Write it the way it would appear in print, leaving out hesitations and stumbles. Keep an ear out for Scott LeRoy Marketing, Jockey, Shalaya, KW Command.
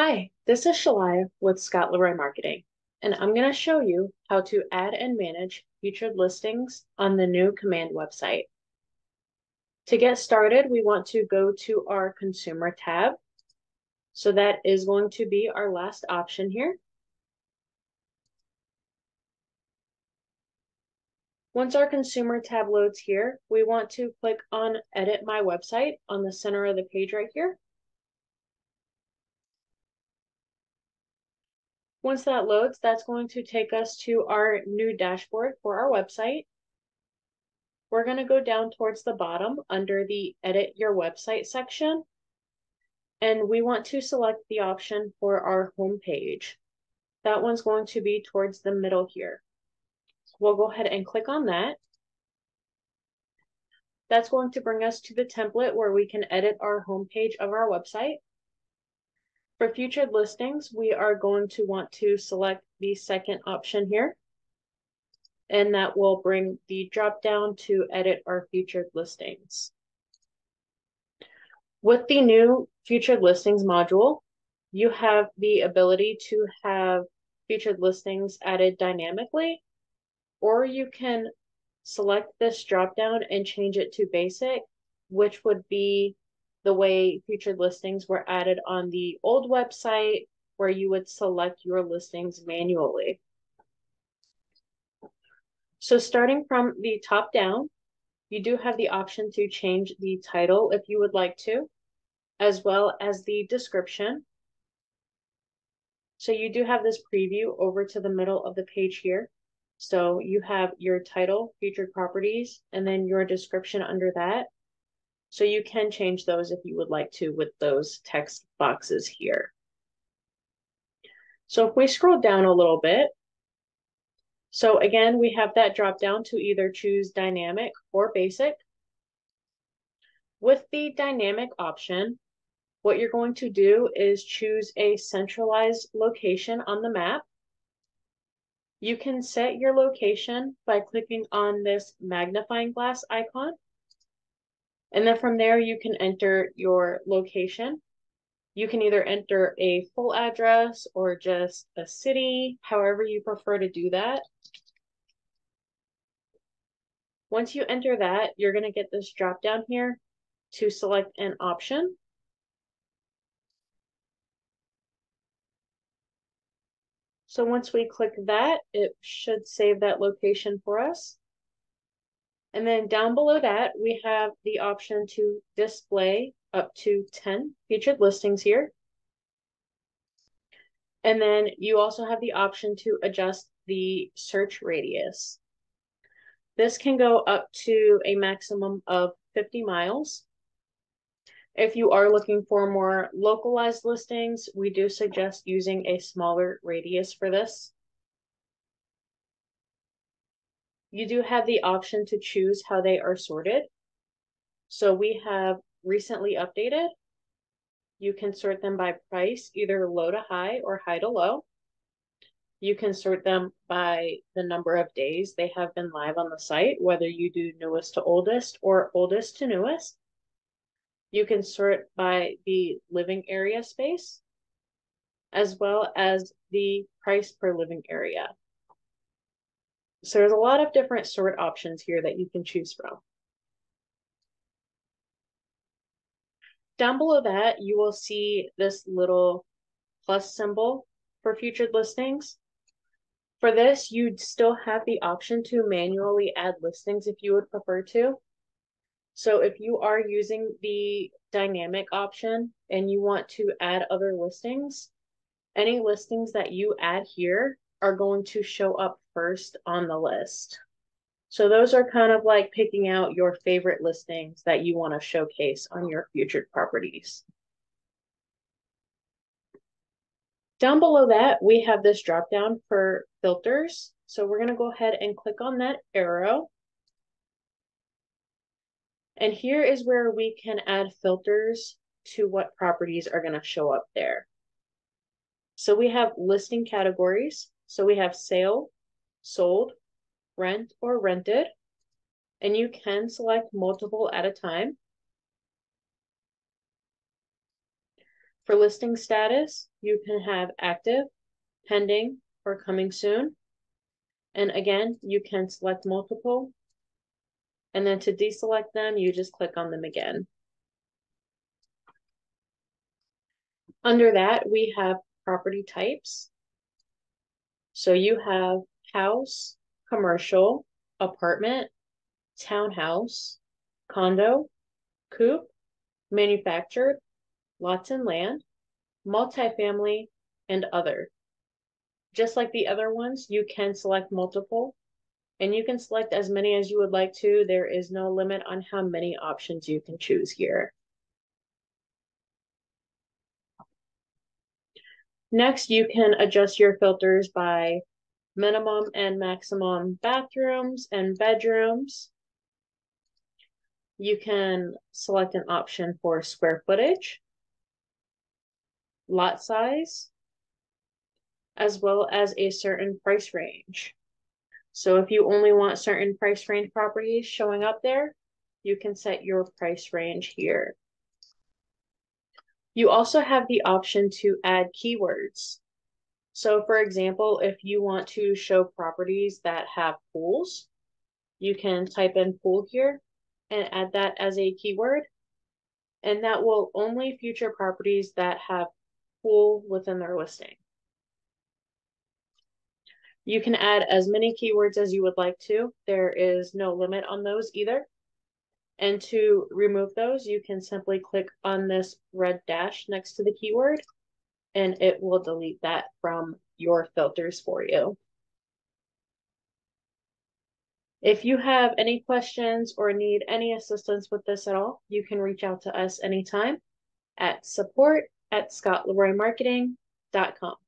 Hi, this is Shalaya with Scott LeRoy Marketing, and I'm going to show you how to add and manage featured listings on the new Command website. To get started, we want to go to our Consumer tab. So that is going to be our last option here. Once our Consumer tab loads here, we want to click on Edit My Website on the center of the page right here. Once that loads, that's going to take us to our new dashboard for our website. We're going to go down towards the bottom under the Edit Your Website section, and we want to select the option for our home page. That one's going to be towards the middle here. So we'll go ahead and click on that. That's going to bring us to the template where we can edit our home page of our website. For featured listings, we are going to want to select the second option here, and that will bring the drop down to edit our featured listings. With the new featured listings module, you have the ability to have featured listings added dynamically, or you can select this drop down and change it to basic, which would be the way featured listings were added on the old website, where you would select your listings manually. So starting from the top down, you do have the option to change the title if you would like to, as well as the description. So you do have this preview over to the middle of the page here. So you have your title, featured properties, and then your description under that. So you can change those if you would like to with those text boxes here. So if we scroll down a little bit, so again, we have that drop down to either choose dynamic or basic. With the dynamic option, what you're going to do is choose a centralized location on the map. You can set your location by clicking on this magnifying glass icon. And then from there, you can enter your location. You can either enter a full address or just a city, however you prefer to do that. Once you enter that, you're going to get this drop down here to select an option. So once we click that, it should save that location for us. And then down below that, we have the option to display up to 10 featured listings here. And then you also have the option to adjust the search radius. This can go up to a maximum of 50 miles. If you are looking for more localized listings, we do suggest using a smaller radius for this. You do have the option to choose how they are sorted. So we have recently updated. You can sort them by price, either low to high or high to low. You can sort them by the number of days they have been live on the site, whether you do newest to oldest or oldest to newest. You can sort by the living area space, as well as the price per living area. So there's a lot of different sort options here that you can choose from. Down below that, you will see this little plus symbol for featured listings. For this, you'd still have the option to manually add listings if you would prefer to. So if you are using the dynamic option and you want to add other listings, any listings that you add here are going to show up first on the list. So those are kind of like picking out your favorite listings that you want to showcase on your featured properties. Down below that, we have this drop down for filters. So we're going to go ahead and click on that arrow. And here is where we can add filters to what properties are going to show up there. So we have listing categories. So we have sale, sold, rent, or rented, and you can select multiple at a time. For listing status, you can have active, pending, or coming soon. And again, you can select multiple. And then to deselect them, you just click on them again. Under that, we have property types. So you have house, commercial, apartment, townhouse, condo, coop, manufactured, lots and land, multifamily, and other. Just like the other ones, you can select multiple, and you can select as many as you would like to. There is no limit on how many options you can choose here. Next, you can adjust your filters by minimum and maximum bathrooms and bedrooms. You can select an option for square footage, lot size, as well as a certain price range. So if you only want certain price range properties showing up there, you can set your price range here. You also have the option to add keywords. So for example, if you want to show properties that have pools, you can type in pool here and add that as a keyword. And that will only feature properties that have pool within their listing. You can add as many keywords as you would like to. There is no limit on those either. And to remove those, you can simply click on this red dash next to the keyword, and it will delete that from your filters for you. If you have any questions or need any assistance with this at all, you can reach out to us anytime at support@scottleroymarketing.com.